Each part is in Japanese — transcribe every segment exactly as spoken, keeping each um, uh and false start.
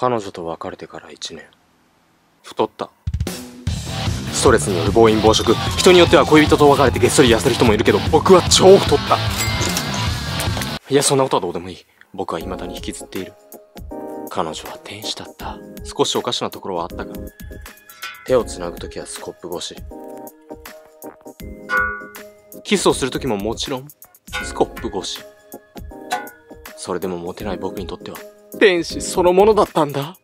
彼女と別れてからいちねん。太った。ストレスによる暴飲暴食、人によっては恋人と別れてげっそり痩せる人もいるけど、僕は超太った。いや、そんなことはどうでもいい。僕は未だに引きずっている。彼女は天使だった。少しおかしなところはあったが、手をつなぐときはスコップ越し、キスをするときももちろんスコップ越し。それでもモテない僕にとっては天使そのものだったんだ。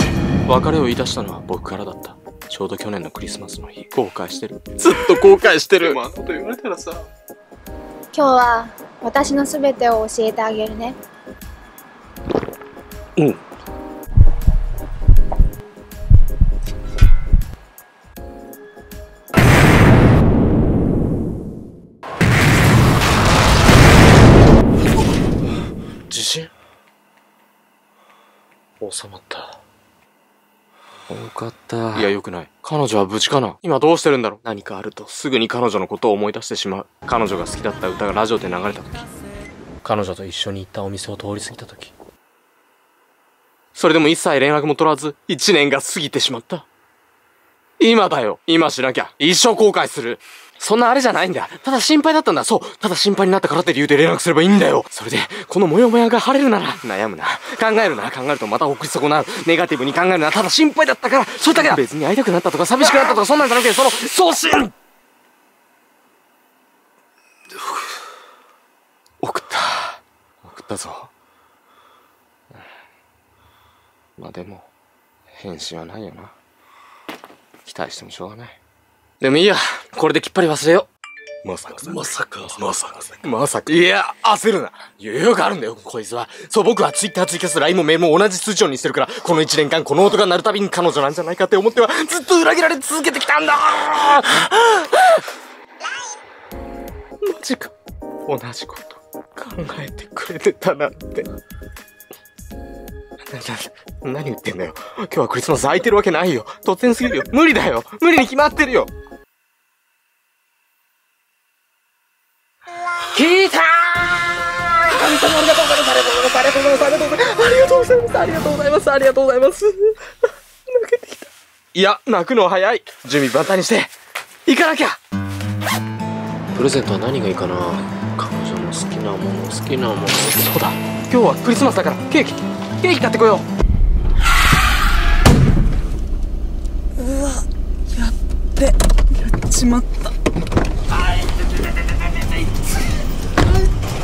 別れを言い出したのは僕からだった。ちょうど去年のクリスマスの日。後悔してる。ずっと後悔してる。まあ、こと言われたらさ。今日は私のすべてを教えてあげるね。うん。地震収まった。よかった。いや、よくない。彼女は無事かな。今どうしてるんだろう。何かあるとすぐに彼女のことを思い出してしまう。彼女が好きだった歌がラジオで流れた時、彼女と一緒に行ったお店を通り過ぎた時、それでも一切連絡も取らずいちねんが過ぎてしまった。今だよ。今しなきゃ一生後悔する。そんなあれじゃないんだ。ただ心配だったんだ。そう、ただ心配になったからって理由で連絡すればいいんだよ。それでこのモヤモヤが晴れるなら。悩むな、考えるな、考えるとまた送り損なう。ネガティブに考えるな。ただ心配だったから、それだけだ。別に会いたくなったとか寂しくなったとかそんなんじゃなくて、その送信送った送ったぞ。まあでも返信はないよな。期待してもしょうがない。でもいいや、これできっぱり忘れよう。まさか、まさか、まさか、まさか。いや、焦るな。余裕があるんだよ、こいつは。そう、僕はツイッター、ツイキャス、ライン もメールも同じ通知音にしてるから、この一年間、この音が鳴るたびに彼女なんじゃないかって思っては、ずっと裏切られ続けてきたんだ。マジか。同じこと考えてくれてたなんて。な、な、何言ってんだよ。今日はクリスマス空いてるわけないよ。突然すぎるよ。無理だよ。無理に決まってるよ。聞いたー。ありがとうございます。ありがとうございます。ありがとうございます。泣けてきた。いや、泣くのは早い。準備万端にして行かなきゃ。プレゼントは何がいいかな。彼女の好きなもの、好きなもの。そうだ。今日はクリスマスだからケーキ。ケーキ買ってこよう。うわ、やっべ、やっちまった。あいてててててててて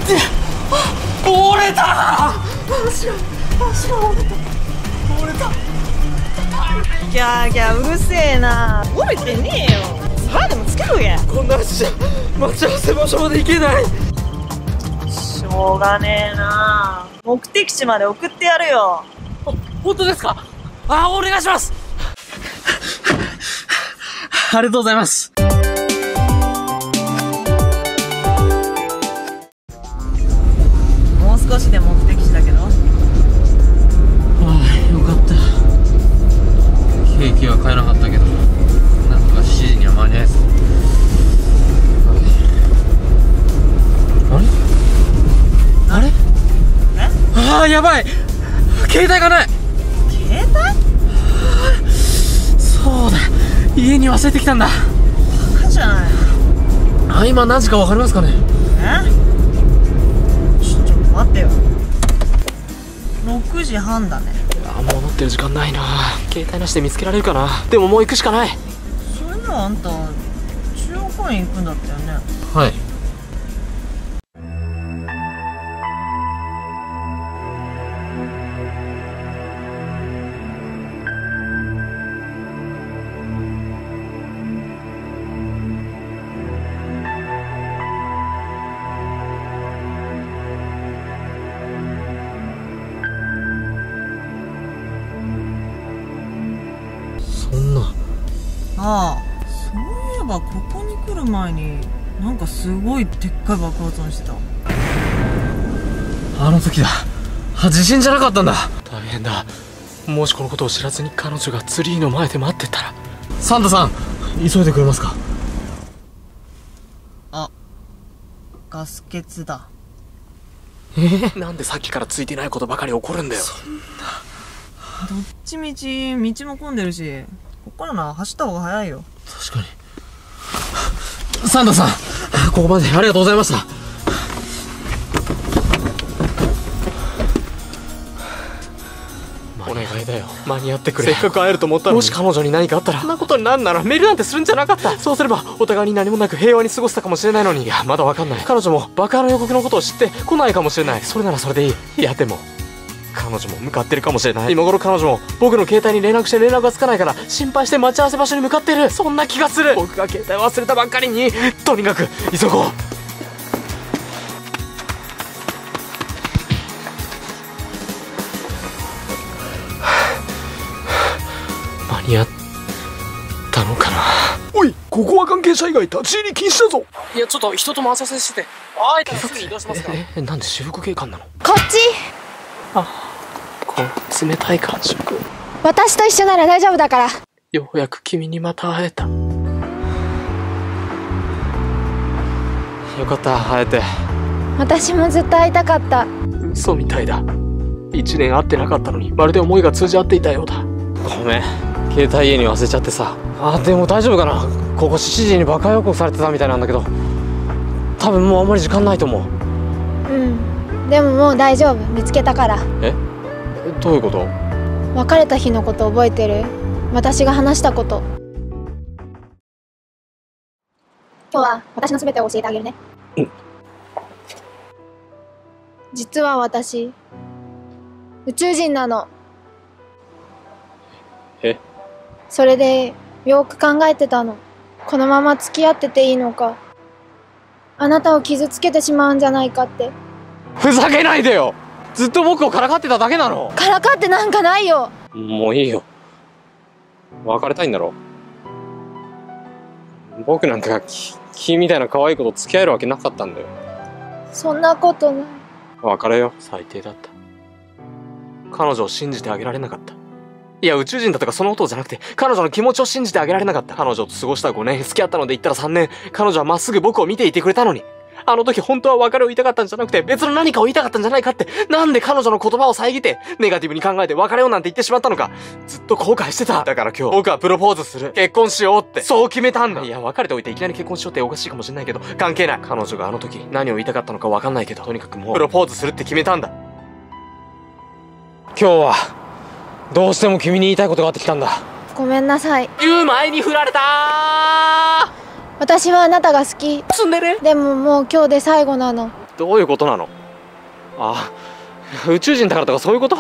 て、折れた。足が、足が折れた。折れた。ギャーギャーうるせえな。折れてねえよ。腹でもつけろや。こんな足じゃ待ち合わせ場所まで行けない。しょうがねえな。目的地まで送ってやるよ。ほ、本当ですか？ああ、お願いします。ありがとうございます。もう少しで目的地だけど。ああ、よかった。ケーキは買えなかったけど、なんとかしちじには間に合えそう。あれ？あれ？あー、やばい。携帯がない。携帯？そうだ、家に忘れてきたんだ。バカじゃない。あ、今何時か分かりますかね？え？ちょ、ちょっと待ってよ。ろくじはんだね。あ、もう乗ってる時間ないな。携帯なしで見つけられるかな。でももう行くしかない。それならあんた中央公園行くんだったよね。はい。ああ、そういえばここに来る前になんかすごいでっかい爆発音してた。あの時だ。あ、地震じゃなかったんだ。大変だ。もしこのことを知らずに彼女がツリーの前で待ってたら。サンタさん、急いでくれますか。あ、ガス欠だ。えー、なんでさっきからついてないことばかり起こるんだよ。そんな、どっちみち道も混んでるし、こっからな走った方が早いよ。確かに。サンタさん、ここまでありがとうございました。お願いだよ、間に合ってくれ。せっかく会えると思ったのに。もし彼女に何かあったら、そんなことになんならメールなんてするんじゃなかった。そうすればお互いに何もなく平和に過ごせたかもしれないのに。いや、まだわかんない。彼女も爆破の予告のことを知って来ないかもしれない。それならそれでいい。いやでも彼女も向かってるかもしれない。今頃彼女も僕の携帯に連絡して連絡がつかないから心配して待ち合わせ場所に向かってる。そんな気がする。僕が携帯忘れたばっかりに。とにかく急ごう。間に合ったのかな。おい、ここは関係者以外立ち入り禁止だぞ。いやちょっと人とも浅瀬してて、ああいたらすぐに移動しますから。ええ、なんで私服警官なの。こっち。あ、この冷たい感触。私と一緒なら大丈夫だから。ようやく君にまた会えた。よかった、会えて。私もずっと会いたかった。嘘みたいだ。いちねん会ってなかったのにまるで思いが通じ合っていたようだ。ごめん、携帯家に忘れちゃってさ。あ、でも大丈夫かな。ここしちじに爆破予告されてたみたいなんだけど、多分もうあんまり時間ないと思う。うん、でももう大丈夫、見つけたから。え、どういうこと。別れた日のこと覚えてる？私が話したこと。今日は私の全てを教えてあげるね。うん。実は私宇宙人なの。え？それでよく考えてたの。このまま付き合ってていいのか、あなたを傷つけてしまうんじゃないかって。ふざけないでよ。ずっと僕をからかってただけなの。からかってなんかないよ。もういいよ。別れたいんだろ。僕なんかが君みたいな可愛い子と付き合えるわけなかったんだよ。そんなことない。別れよ。最低だった。彼女を信じてあげられなかった。いや宇宙人だとかそのことじゃなくて、彼女の気持ちを信じてあげられなかった。彼女と過ごしたごねん、付き合ったので言ったらさんねん。彼女はまっすぐ僕を見ていてくれたのに。あの時本当は別れを言いたかったんじゃなくて別の何かを言いたかったんじゃないかって。なんで彼女の言葉を遮ってネガティブに考えて別れようなんて言ってしまったのか。ずっと後悔してた。だから今日僕はプロポーズする、結婚しようってそう決めたんだ。いや別れておいていきなり結婚しようっておかしいかもしれないけど関係ない。彼女があの時何を言いたかったのかわかんないけど、とにかくもうプロポーズするって決めたんだ。今日はどうしても君に言いたいことがあってきたんだ。ごめんなさい。言う前に振られたー。私はあなたが好き。ツンデレ。でももう今日で最後なの。どういうことなの。ああ、宇宙人だからとかそういうこと。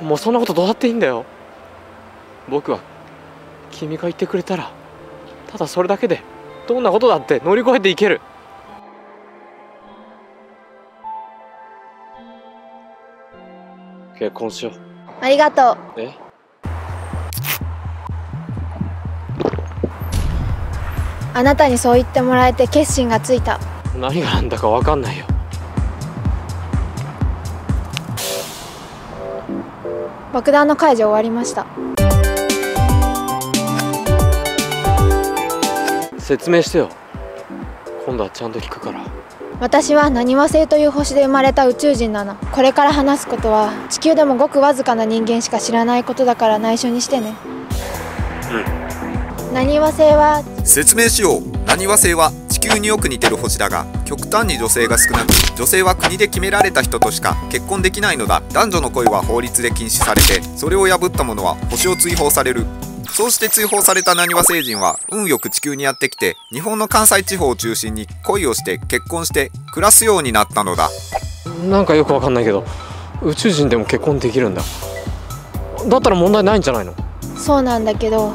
もうそんなことどうだっていいんだよ。僕は君が言ってくれたらただそれだけでどんなことだって乗り越えていける。結婚しよう。ありがとう。え、あなたにそう言ってもらえて決心がついた。何がなんだかわかんないよ。爆弾の解除終わりました。説明してよ。今度はちゃんと聞くから。私は何和星という星で生まれた宇宙人なの。これから話すことは地球でもごくわずかな人間しか知らないことだから内緒にしてね。うん。何和星は、説明しよう。何和星は地球によく似てる星だが極端に女性が少なく、女性は国で決められた人としか結婚できないのだ。男女の恋は法律で禁止されて、それを破った者は星を追放される。そうして追放された何和星人は運よく地球にやってきて、日本の関西地方を中心に恋をして結婚して暮らすようになったのだ。なんかよくわかんないけど宇宙人でも結婚できるんだ。だったら問題ないんじゃないの。そうなんだけど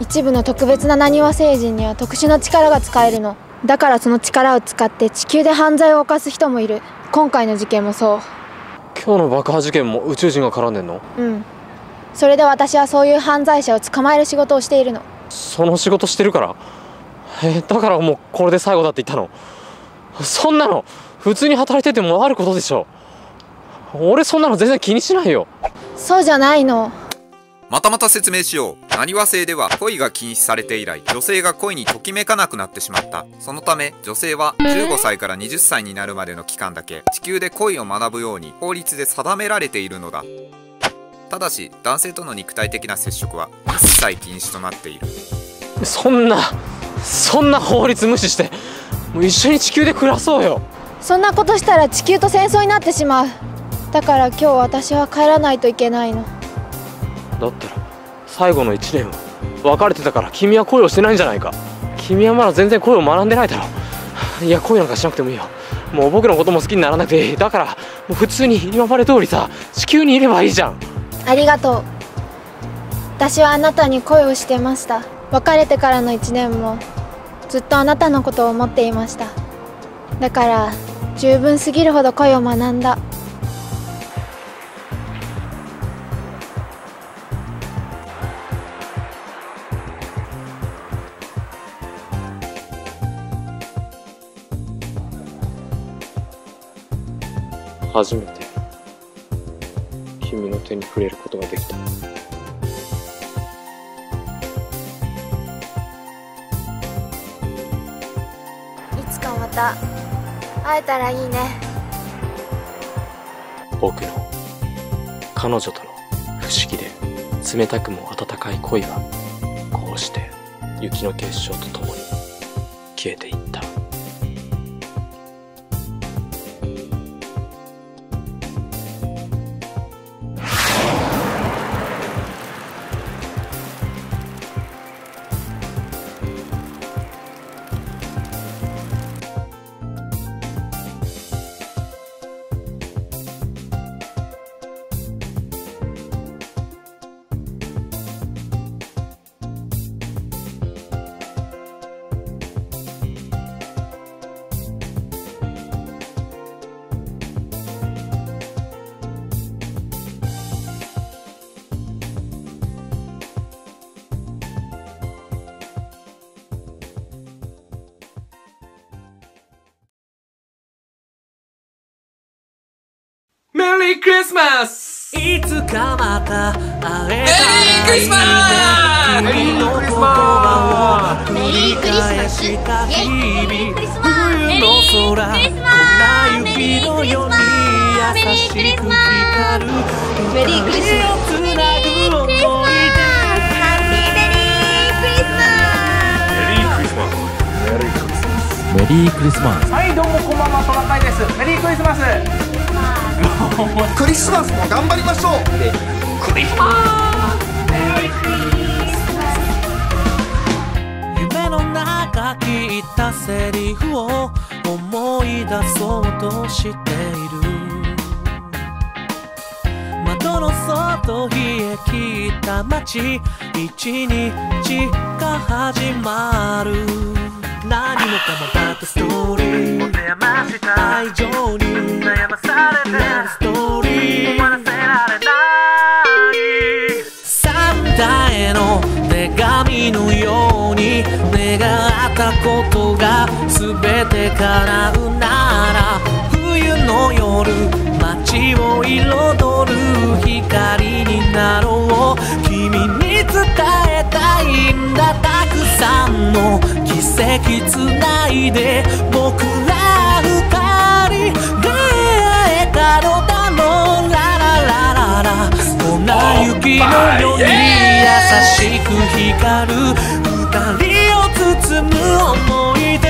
一部の特別な何和星人には特殊な力が使えるの。だからその力を使って地球で犯罪を犯す人もいる。今回の事件もそう。今日の爆破事件も宇宙人が絡んでんの。うん。それで私はそういう犯罪者を捕まえる仕事をしているの。その仕事してるから。え、だからもうこれで最後だって言ったの。そんなの普通に働いててもあることでしょ。俺そんなの全然気にしないよ。そうじゃないの。またまた説明しよう。何和星では恋が禁止されて以来、女性が恋にときめかなくなってしまった。そのため、女性はじゅうごさいからにじゅっさいになるまでの期間だけ、地球で恋を学ぶように法律で定められているのだ。ただし男性との肉体的な接触は一切禁止となっている。そんなそんな法律無視してもう一緒に地球で暮らそうよ。そんなことしたら地球と戦争になってしまう。だから今日私は帰らないといけないの。だったら最後のいちねんは別れてたから君は恋をしてないんじゃないか。君はまだ全然恋を学んでないだろう。いや恋なんかしなくてもいいよ。もう僕のことも好きにならなくていい。だからもう普通に今まで通りさ地球にいればいいじゃん。ありがとう。私はあなたに恋をしてました。別れてからのいちねんもずっとあなたのことを思っていました。だから十分すぎるほど恋を学んだ。初めて君の手に触れることができた。いつかまた会えたらいいね。僕の彼女との不思議で冷たくも温かい恋はこうして雪の結晶とともに消えていった。メリークリスマス。いつかまた会えたらいいね。メリークリスマス。メリークリスマス。メリークリスマス。メリークリスマス。メリークリスマス。メリークリスマス。メリークリスマス。メリークリスマス。はい、どうもこんばんは、トナカイです。メリークリスマス。クリスマスも頑張りましょう。クリスマス。メリークリスマス。夢の中聞いたセリフを思い出そうとしている。窓の外冷え切った街、一日が始まる。何もかもバックストーリー、お手やました愛情に悩まされてなるストーリー、終わらせられないサンタへの手紙のように願ったことが全て叶うなら、冬の夜街を彩る光になろう。君に伝えたいんだ。たくさんの奇跡つないで僕ら二人出会えたのだろう。ラララララ、粉雪のように優しく光る二人を包む思い出。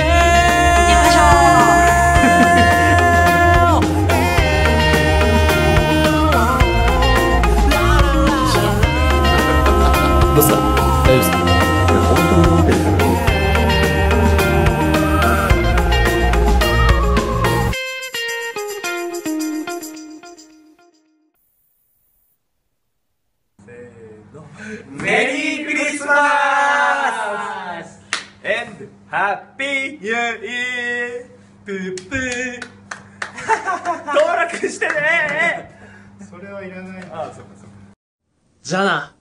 どうした？大丈夫ですか？メリークリスマス and Happy New Year。 プープー登録してね。それはいらない。ああ、そうかそうか。じゃあな。